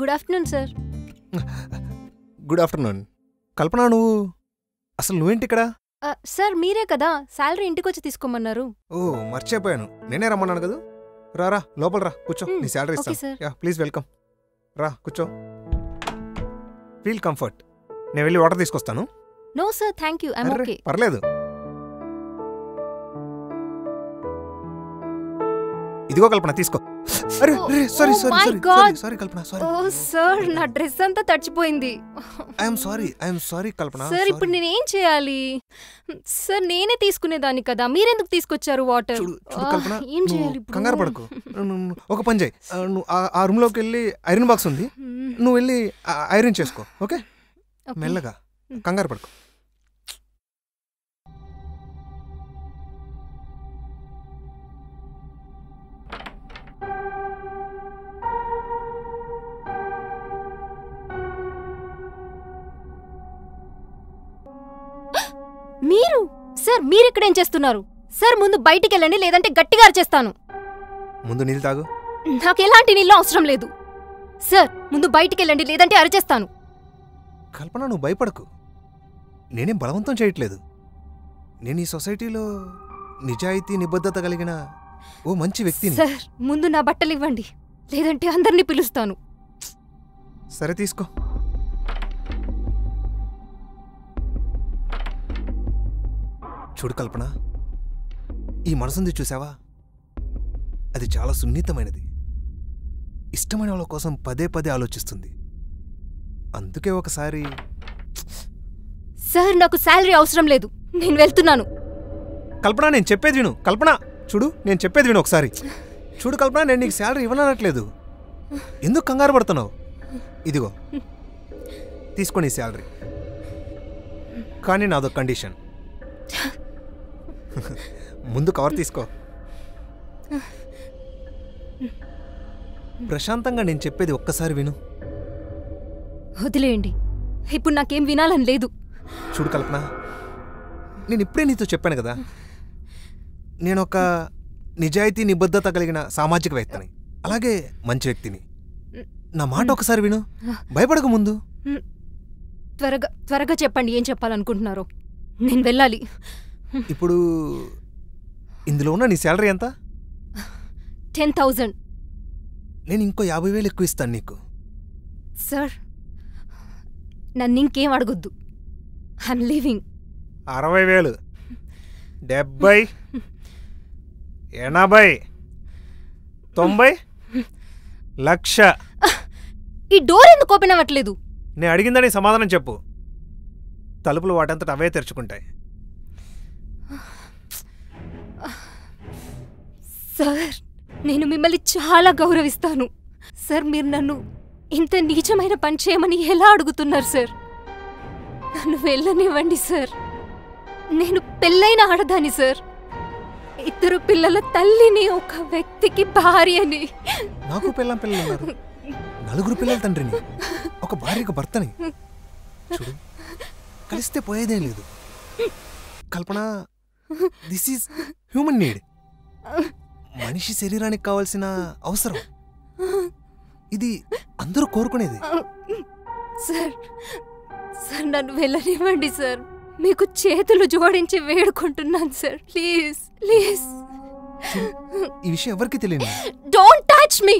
Good afternoon sir. Good afternoon. Kalpana నువ్వు అసలు నువ్వేంటి ఇక్కడ? సార్ మీరే కదా సాలరీ ఇంటికొచ్చి తీసుకోమన్నారు। ఓ మర్చిపోయాను, నేనే రమ్మన్నాను కదా। రా రా లోపల రా కూర్చో, నీ సాలరీ ఇస్తా। యా ప్లీజ్ వెల్కమ్, రా కూర్చో, ఫీల్ కంఫర్ట్। నేను వెళ్ళి వాటర్ తీసుకొస్తాను। No sir thank you I am okay. పర్లేదు ఇదిగో కల్పన తీసుకో। అరే అరే sorry sorry sorry sorry Kalpana sorry. ఓ సర్ నా డ్రెస్ అంతా తడిచిపోయింది। I am sorry Kalpana sir. ఇప్పుడు నేను ఏం చేయాలి సర్? నేనే తీసుకునేదాన్ని కదా, మీరెందుకు తీసుకొచ్చారు వాటర్? చూడు కల్పన ఏం చేయాలి ఇప్పుడు? కంగారు పడకు, ఒక పని చేయి, నువ్వు ఆ రూమ్ లోకి వెళ్ళి ఐరన్ బాక్స్ ఉంది, నువ్వు వెళ్ళి ఐరన్ చేసుకో, ఓకే? మెల్లగా, కంగారు పడకు। మీరు సార్ మీరు ఇక్కడ ఏం చేస్తున్నారు? సార్ ముందు బయటికి వెళ్ళండి, లేదంటే గట్టిగా అరిచేస్తాను। ముందు నీళ్ళు తాగు। నాకు ఎలాంటి నీళ్ళు అవసరం లేదు సార్, ముందు బయటికి వెళ్ళండి లేదంటే అరిచేస్తాను। కల్పన నువ్వు భయపడకు, నేనేం బలవంతం చేయట్లేదు, నేను ఈ సొసైటీలో నిజాయితీ నిబద్ధత కలిగిన ఓ మంచి వ్యక్తిని సార్। ముందు నా బట్టలు ఇవ్వండి, లేదంటే అందరినీ పిలుస్తాను। సరే తీసుకో। చూడు కల్పన, ఈ మనసుంది చూసావా, అది చాలా సున్నితమైనది, ఇష్టమైన వాళ్ళ కోసం పదే పదే ఆలోచిస్తుంది, అందుకే ఒకసారి। సార్ నాకు శాలరీ అవసరం లేదు, నేను వెళ్తున్నాను। కల్పన నేను చెప్పేది విను, కల్పన చూడు నేను చెప్పేది విను ఒకసారి। చూడు కల్పన నేను నీకు శాలరీ ఇవ్వనట్లేదు, ఎందుకు కంగారు పడుతున్నావు? ఇదిగో తీసుకొని శాలరీ, కానీ నాదొక కండిషన్। ముందు కవర్ తీసుకో, ప్రశాంతంగా నేను చెప్పేది ఒక్కసారి విను। వదిలేయండి, ఇప్పుడు నాకేం వినాలని లేదు। చూడు కల్పన, నేను ఇప్పుడే నీతో చెప్పాను కదా, నేనొక నిజాయితీ నిబద్ధత కలిగిన సామాజికవేత్తని, అలాగే మంచి వ్యక్తిని, నా మాట ఒకసారి విను, భయపడక ముందు। త్వరగా త్వరగా చెప్పండి ఏం చెప్పాలనుకుంటున్నారో, నేను వెళ్ళాలి ఇప్పుడు। ఇందులో ఉన్న నీ శాలరీ ఎంత? 10,000। నేను ఇంకో 50,000 ఎక్కువ ఇస్తాను నీకు సార్। నన్ను ఇంకేం అడగొద్దు, ఐఎమ్ లీవింగ్। 60,000, 70, 80, 90, 1,00,000। ఈ డోర్ ఎందుకు ఓపెన్ అవ్వట్లేదు? నేను అడిగిందని సమాధానం చెప్పు, తలుపులు వాటంతట అవే తెరుచుకుంటాయి। సార్ నేను మిమ్మల్ని చాలా గౌరవిస్తాను సార్, మీరు నన్ను ఇంత నీచమైన పని చేయమని ఎలా అడుగుతున్నారు సార్? నన్ను వెళ్ళనివ్వండి సార్, నేను పెళ్ళైన ఆడదాని సార్, ఇద్దరు పిల్లల తల్లిని, ఒక వ్యక్తికి భార్యని, నాకు పెళ్ళం పిల్లలు, 4 పిల్లల తండ్రిని, ఒక భార్యకు భర్తని, కలిస్తే పోయేదేం లేదు Kalpana. This is human need, మనిషి శరీరానికి కావాల్సిన అవసరం, ఇది అందరూ కోరుకునేది సార్। సార్ నన్ను వెళ్ళనివ్వండి సార్, మీకు చేతులు జోడించి వేడుకుంటున్నాను సార్, ప్లీజ్ ప్లీజ్। ఈ విషయం ఎవరికి తెలియదు, డోంట్ టచ్ మీ,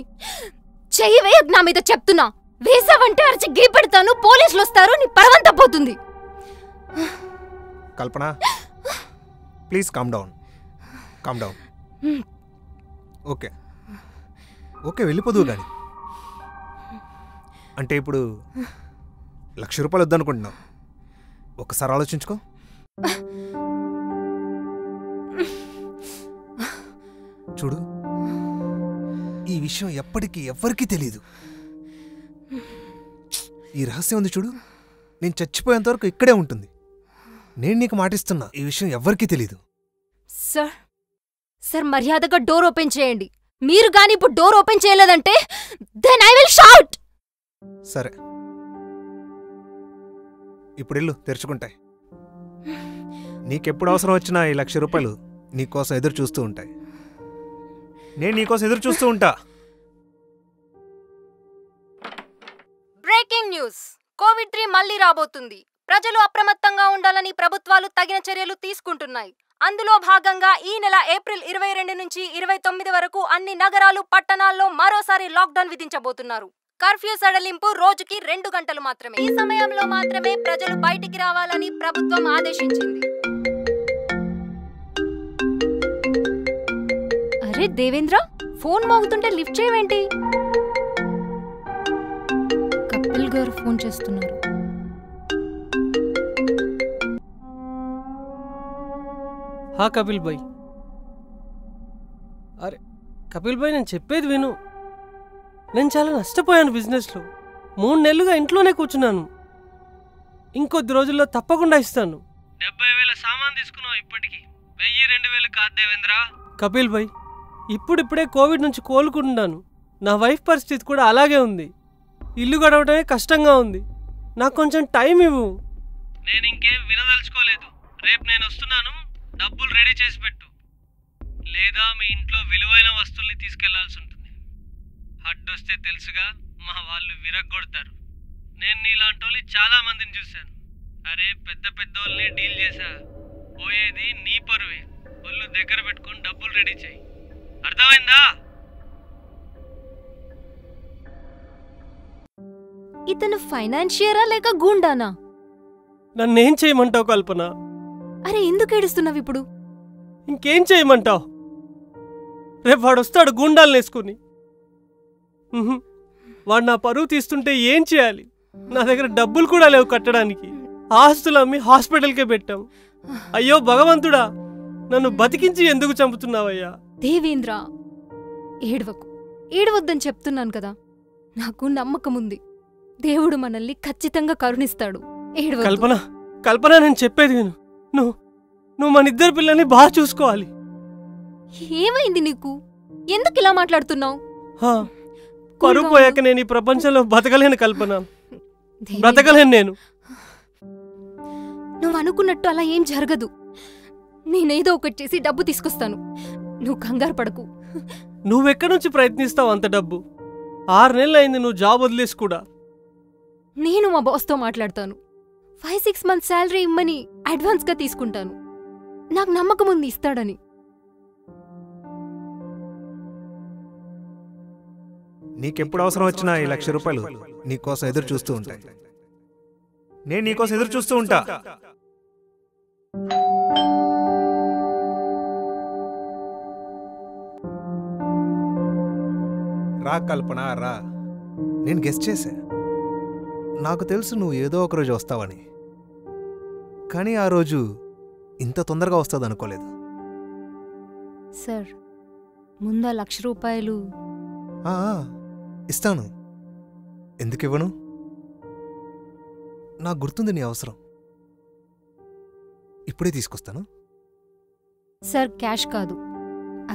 చెయ్యి వేయకు నా మీద చెప్తున్నా, వేసావంటే అరిచి గీపెడతాను, పోలీసులు వస్తారు, నీ పరవంతా పోతుంది। Kalpana please calm down, calm down, okay okay వెళ్ళిపోదు కానీ। అంటే ఇప్పుడు 1,00,000 రూపాయలు వద్దనుకుంటున్నావు, ఒకసారి ఆలోచించుకో। చూడు ఈ విషయం ఎప్పటికీ ఎవ్వరికీ తెలీదు, ఈ రహస్యం ఉంది చూడు, నేను చచ్చిపోయేంతవరకు ఇక్కడే ఉంటుంది, నేను నీకు మాటిస్తున్నా, ఈ విషయం ఎవ్వరికీ తెలీదు సార్। సార్ మర్యాదగా డోర్ ఓపెన్ చేయండి, మీరు గాని ఇప్పుడు డోర్ ఓపెన్ చేయలేదంటే దెన్ ఐ విల్ షౌట్। సరే ఇప్పుడు ఇల్లు తెరుచుకుంటాయి, నీకెప్పుడు అవసరం వచ్చినా ఈ 1,00,000 రూపాయలు నీకోసం ఎదురు చూస్తూ ఉంటాయి, నేను నీకోసం ఎదురు చూస్తూ ఉంటా। బ్రేకింగ్ న్యూస్ కోవిడ్-3 మళ్ళీ రాబోతుంది. ప్రజలు అప్రమత్తంగా ఉండాలని ప్రభుత్వాలు తగిన చర్యలు తీసుకుంటున్నాయి. అందులో భాగంగా ఈ నెల ఏప్రిల్ 22 నుంచి 29 వరకు అన్ని నగరాలు పట్టణాల్లో మరోసారి లాక్డౌన్ విధించబోతున్నారు. కర్ఫ్యూ సడలింపు రోజుకి 2 గంటలు మాత్రమే. ఈ సమయంలో మాత్రమే ప్రజలు బయటికి రావాలని ప్రభుత్వం ఆదేశించింది. అరే దేవేంద్ర, ఫోన్ మోగుతుంటే లిఫ్ట్ చేయవేంటి? కపిల్ గారు ఫోన్ చేస్తున్నారు. హా కపిల్ భాయ్. అరే కపిల్ భాయ్, నేను చెప్పేది విను. నేను చాలా నష్టపోయాను బిజినెస్లో. 3 నెలలుగా ఇంట్లోనే కూర్చున్నాను. ఇంకొద్ది రోజుల్లో తప్పకుండా ఇస్తాను. 70,000 సామాన్ తీసుకున్నావు. ఇప్పటికి 1,000-2,000 కాదు దేవేంద్ర. కపిల్ భాయ్, ఇప్పుడిప్పుడే కోవిడ్ నుంచి కోలుకుంటున్నాను. నా వైఫ్ పరిస్థితి కూడా అలాగే ఉంది. ఇల్లు గడవటమే కష్టంగా ఉంది. నాకు కొంచెం టైం ఇవ్వు. నేను ఇంకేం వినదలుచుకోలేదు. రేపు నేను వస్తున్నాను. డబ్బులు రెడీ చేసి పెట్టు, లేదా మీ ఇంట్లో విలువైన వస్తువుల్ని తీసుకెళ్లాల్సి ఉంటుంది. అడ్డొస్తే తెలుసుగా మా వాళ్ళు విరగ్గొడతారు. నేను నీలాంటి వాళ్ళని చాలా మందిని చూశాను. అరే పెద్ద పెద్దోళ్ళని డీల్ చేశా. పోయేది నీ పరువే. ఒళ్ళు దగ్గర పెట్టుకుని డబ్బులు రెడీ చేయి. అర్థమైందా? ఇతను ఫైనాన్షియరా లేక గూండానా? నన్నేం చేయమంటావు కల్పన? అరే ఎందుకు ఏడుస్తున్నావు ఇప్పుడు? ఇంకేం చేయమంటావు? రేపు వాడొస్తాడు గూండాలు వేసుకుని. వాడు నా పరువు తీస్తుంటే ఏం చేయాలి? నా దగ్గర డబ్బులు కూడా లేవు కట్టడానికి. ఆస్తులు అమ్మి హాస్పిటల్కే పెట్టాం. అయ్యో భగవంతుడా, నన్ను బతికించి ఎందుకు చంపుతున్నావయ్యా? దేవేంద్ర ఏడవకు. ఏడవద్దని చెప్తున్నాను కదా. నాకు నమ్మకం ఉంది, దేవుడు మనల్ని ఖచ్చితంగా కరుణిస్తాడు. ఏడవ. కల్పన కల్పన, నేను చెప్పేది విను. నువ్వు మనిద్దరు పిల్లల్ని బాగా చూసుకోవాలి. ఏమైంది నీకు? ఎందుకు ఇలా మాట్లాడుతున్నావు? పరువు పోయాక నేను ఈ ప్రపంచంలో బతకలేను కల్పన, బ్రతకలేను నేను. నువ్వు అనుకున్నట్టు అలా ఏం జరగదు. నేనేదో ఒకటి చేసి డబ్బు తీసుకొస్తాను. నువ్వు కంగారు పడకు. నువ్వెక్కడి నుంచి ప్రయత్నిస్తావు అంత డబ్బు? 6 నెలలు అయింది నువ్వు జాబ్ వదిలేసి కూడా. నేను మా బాస్తో మాట్లాడతాను. 5-6 మంత్స్ శాలరీ ఇమ్మని అడ్వాన్స్గా తీసుకుంటాను. నాకు నమ్మకం ఉంది ఇస్తాడని. నీకెప్పుడు అవసరం వచ్చినా ఈ 1,00,000 రూపాయలు నీకోసం ఎదురు చూస్తూ ఉంటాయి. నేను నీకోసం ఎదురు చూస్తూ ఉంటా. రా కల్పన రా. నేను గెస్ట్ చేశా. నాకు తెలుసు నువ్వు ఏదో ఒకరోజు వస్తావని. కానీ ఆ రోజు ఇంత తొందరగా వస్తుంది అనుకోలేదు. సార్ ముందా 1,00,000 రూపాయలు ఇస్తాను. ఎందుకు ఇవ్వను? నాకు గుర్తుంది నీ అవసరం. ఇప్పుడే తీసుకొస్తాను. సార్ క్యాష్ కాదు,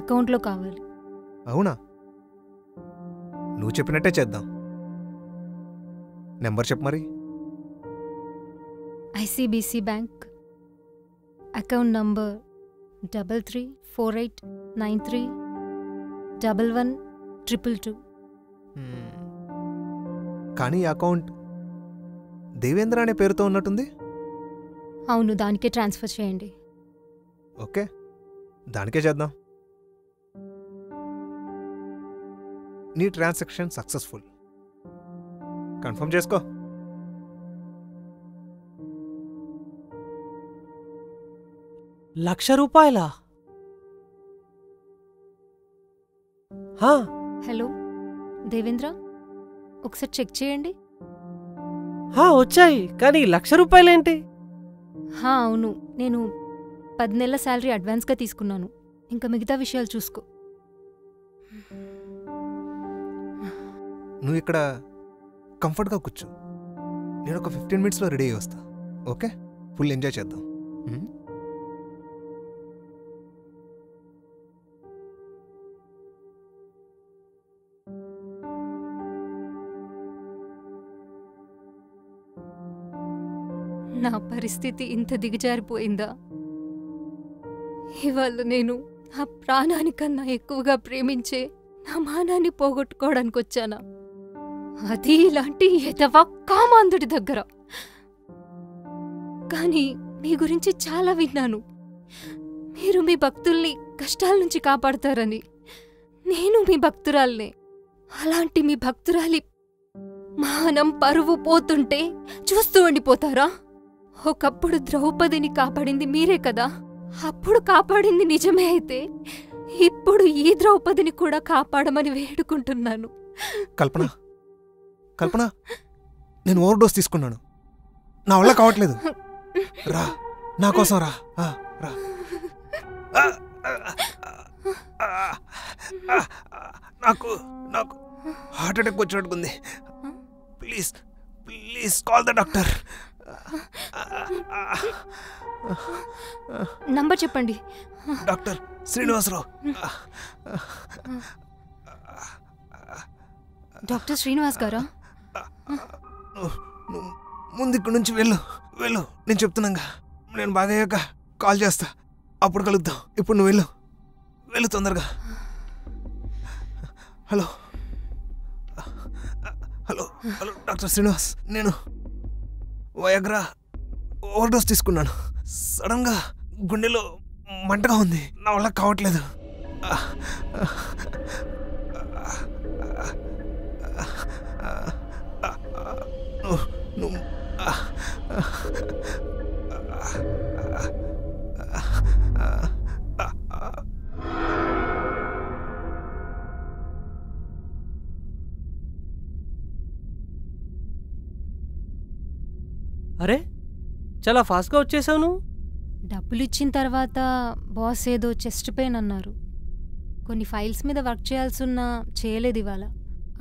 అకౌంట్లో కావాలి. అవునా? నువ్వు చెప్పినట్టే చేద్దాం. నెంబర్ చెప్పు మరి. ICBC bank account number 3348931122. కానీ అకౌంట్ దేవేంద్ర అనే పేరుతో ఉన్నట్టుంది. అవును, దానికే ట్రాన్స్ఫర్ చేయండి. ఓకే, దానికే చేద్దాం. నీ ట్రాన్సాక్షన్ సక్సెస్ఫుల్. కన్ఫర్మ్ చేసుకో. ₹1,00,000? హలో దేవేంద్ర, ఒకసారి చెక్ చేయండి. వచ్చాయి. కానీ ₹1,00,000 ఏంటి? అవును, నేను 10 నెలల శాలరీ అడ్వాన్స్గా తీసుకున్నాను. ఇంకా మిగతా విషయాలు చూసుకో. నువ్వు ఇక్కడ కంఫర్ట్గా కూర్చో. నేను ఒక 15 మినిట్స్లో రెడీ అయ్యి వస్తా. ఓకే, ఫుల్ ఎంజాయ్ చేద్దాం. నా పరిస్థితి ఇంత దిగజారిపోయిందా? ఇవాళ నేను నా ప్రాణానికన్నా ఎక్కువగా ప్రేమించే నా మానాన్ని పోగొట్టుకోవడానికి వచ్చానా? అది ఇలాంటి ఎదవ కామాంధుడి దగ్గర. కానీ మీ గురించి చాలా విన్నాను, మీరు మీ భక్తుల్ని కష్టాల నుంచి కాపాడతారని. నేను మీ భక్తురాలనే. అలాంటి మీ భక్తురాలి మానం పరువు పోతుంటే చూస్తూ ఉండిపోతారా? ఒకప్పుడు ద్రౌపదిని కాపాడింది మీరే కదా, అప్పుడు కాపాడింది నిజమే అయితే ఇప్పుడు ఈ ద్రౌపదిని కూడా కాపాడమని వేడుకుంటున్నాను. కల్పన, కల్పన, నేను ఓవర్ డోస్ తీసుకున్నాను, నా వల్ల కావట్లేదు, రా నా కోసం రా. నాకు నాకు హార్ట్ అటాక్ వచ్చినట్టుకుంది, please please call the doctor. Number చెప్పండి. డాక్టర్ శ్రీనివాసరావు. డాక్టర్ శ్రీనివాస్ గారా? ముందు ఇక్కడి నుంచి వెళ్ళు వెళ్ళు, నేను చెప్తున్నాగా. నేను బాగయ్యాక కాల్ చేస్తా, అప్పుడు కలుద్దాం. ఇప్పుడు నువ్వు వెళ్ళు వెళ్ళు తొందరగా. Hello hello hello doctor Srinivas, నేను వయాగ్రా ఓవర్ డోస్ తీసుకున్నాను. సడన్గా గుండెలో మంటగా ఉంది, నా వల్ల కావట్లేదు. అరే చాలా ఫాస్ట్గా వచ్చేసావు నువ్వు. డబ్బులు ఇచ్చిన తర్వాత బాస్ ఏదో చెస్ట్ పెయిన్ అన్నారు, కొన్ని ఫైల్స్ మీద వర్క్ చేయాల్సిన్నా చేయలేదు. ఇవాళ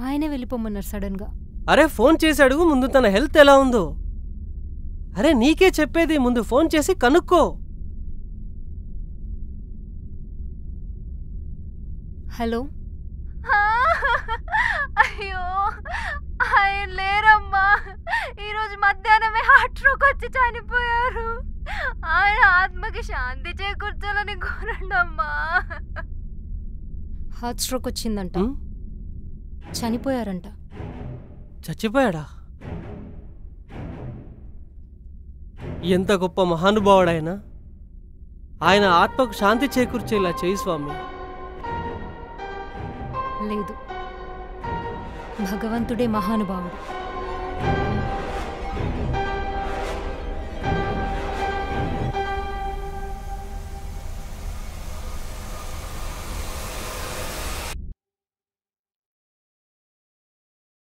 ఆయనే వెళ్ళిపోమన్నారు సడన్గా. అరే ఫోన్ చేసి అడుగు ముందు తన హెల్త్ ఎలా ఉందో. అరే నీకే చెప్పేది, ముందు ఫోన్ చేసి కనుక్కో. హలో. అయ్యో ఆయన లేరమ్మా, ఈరోజు మధ్యాహ్నమే హార్ట్ స్ట్రోక్ వచ్చి చనిపోయారు. ఆయన ఆత్మకి శాంతి చేకూర్చాలని కోరండమ్మా. హార్ట్ స్ట్రోక్ వచ్చిందంట, చనిపోయారంట. చచ్చిపోయాడా? ఎంత గొప్ప మహానుభావుడాయన. ఆయన ఆత్మకు శాంతి చేకూర్చేలా చేయి స్వామి. లేదు, భగవంతుడే మహానుభావుడు.